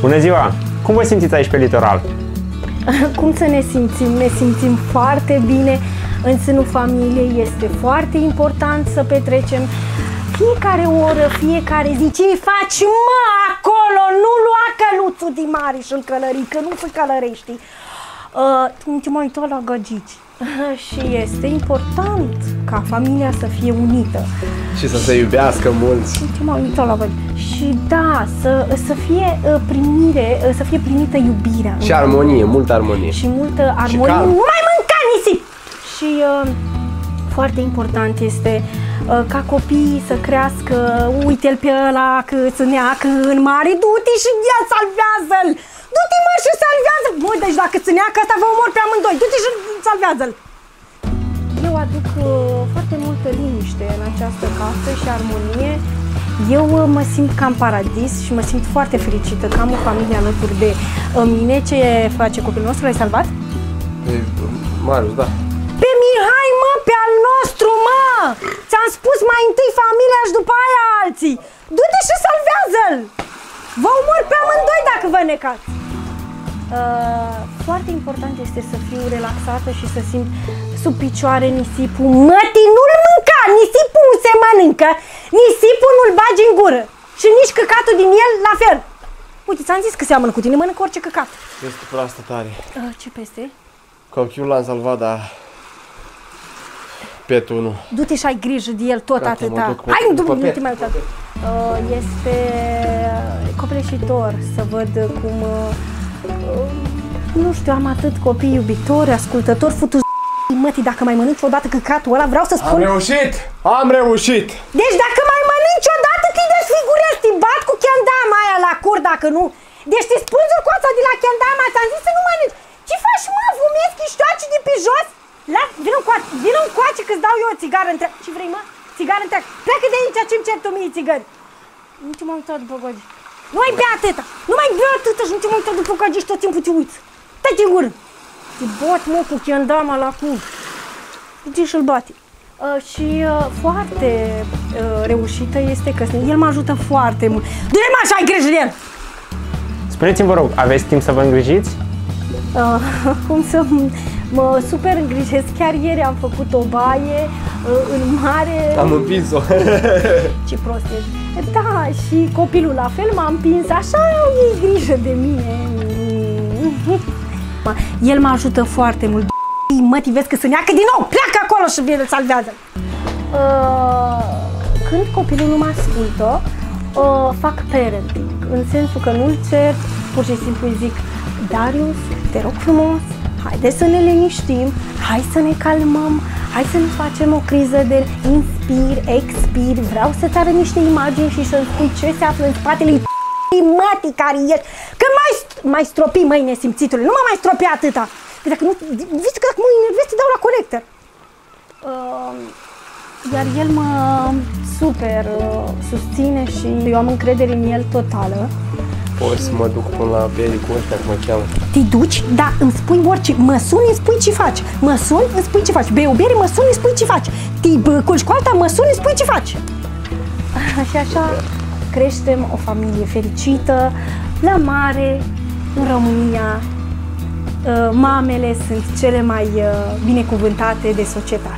Bună ziua! Cum vă simțiți aici pe litoral? Cum să ne simțim? Ne simțim foarte bine. În sânul familiei este foarte important să petrecem fiecare oră, fiecare zi. Ce faci, mă, acolo? Nu lua căluțul din mare și-l călări, că nu se călărești. Tu mă uită la gagici. Și este important ca familia să fie unită. Și să se iubească mulți. Și da, să fie primire, să fie primită iubirea. Și armonie, multă armonie. Și multă armonie. Și nu mai mânca nisip! Și foarte important este ca copiii să crească. Uite-l pe ăla că țâneacă în mare, du-te și el, salvează-l! Du-te, mă, și salvează-l! Bă, deci dacă țâneacă asta vă omor pe amândoi, du-te și salvează-l! Eu aduc foarte multă liniște în această casă și armonie. Eu mă simt ca în paradis și mă simt foarte fericită că am o familie alături de mine. Ce face copilul nostru? L-ai salvat? Marius, da. Pe Mihai, mă, pe al nostru, mă! Ți-am spus mai întâi familia și după aia alții! Du-te și salvează-l! Vă omor pe amândoi dacă vă necați! Foarte important este să fiu relaxată și să simt sub picioare nisipul. Mătii, nu-l mânca! Nisipul nu se mănâncă! Nisipul nu-l bagi în gură! Și nici căcatul din el, la fel! Uite, ți-am zis că seamănă cu tine, mănâncă orice căcat! Peste pe asta tare! Ce peste? Copilul l-am salvat, dar... Petul nu. Du-te și ai grijă de el tot atâta. Hai, nu te mai uita. Este copleșitor să văd cum... Nu știu, am atât copii iubitori, ascultători, futu-ți mătii, dacă mai mănânci odată căcatul ăla, vreau să spun... Am reușit! Am reușit! Deci dacă mai mănânci odată, te desfigurezi, te bat cu chandama aia la cur, dacă nu... Deci te spânzuri coața de la chandama, ți-am zis să nu mănânci! Ce faci, mă, fumezi chiștoace de pe jos? Vină în coace că-ți dau eu o țigară întreagă. Ce vrei, mă? Țigară întreagă. Pleacă de aici, ce-mi cer tu mie țigări? Nu te mai uita după gogi. Nu mai bea atâta! Nu mai bea atâta și nu te mai uita după gogi și tot timpul te uiți. Tăi-te în gură! Te bat, mă, cu chandama la cur. Uite și-l bate. Foarte reușită este că el mă ajută foarte mult. Du-le, mă, și ai grijă de el! Spuneți-mi, vă rog, aveți timp să vă îngrijiți? Cum să... Mă super îngrijesc, chiar ieri am făcut o baie în mare... Am împins-o! Ce prost ești! Da, și copilul la fel m-a împins, așa e grijă de mine! El mă ajută foarte mult, mătii, vezi că se neacă din nou, pleacă acolo și vine, îl salvează! Când copilul nu mă ascultă, fac parenting, în sensul că nu-l cer, pur și simplu îi zic Darius, te rog frumos, haide să ne liniștim, hai să ne calmăm, hai să nu facem o criză de inspir, expir, vreau să-ți arăt niște imagini și să-mi spui ce se află în spatele mătii care ești, că mai stropi, măi, nesimțitule, nu mă mai stropi atâta, că dacă nu, vezi că dacă mă enervezi, te dau la conector. Iar el mă super susține și eu am încredere în el totală. Poți să mă duc până la pericul ăsta, cum mă cheamă. Te duci, da, îmi spui orice, mă suni, îmi spui ce faci. Mă suni, îmi spui ce faci. Bei o bere, mă suni, îmi spui ce faci. Te culci cu alta, mă suni, îmi spui ce faci. Și așa creștem o familie fericită, la mare, în România. Mamele sunt cele mai binecuvântate de societate.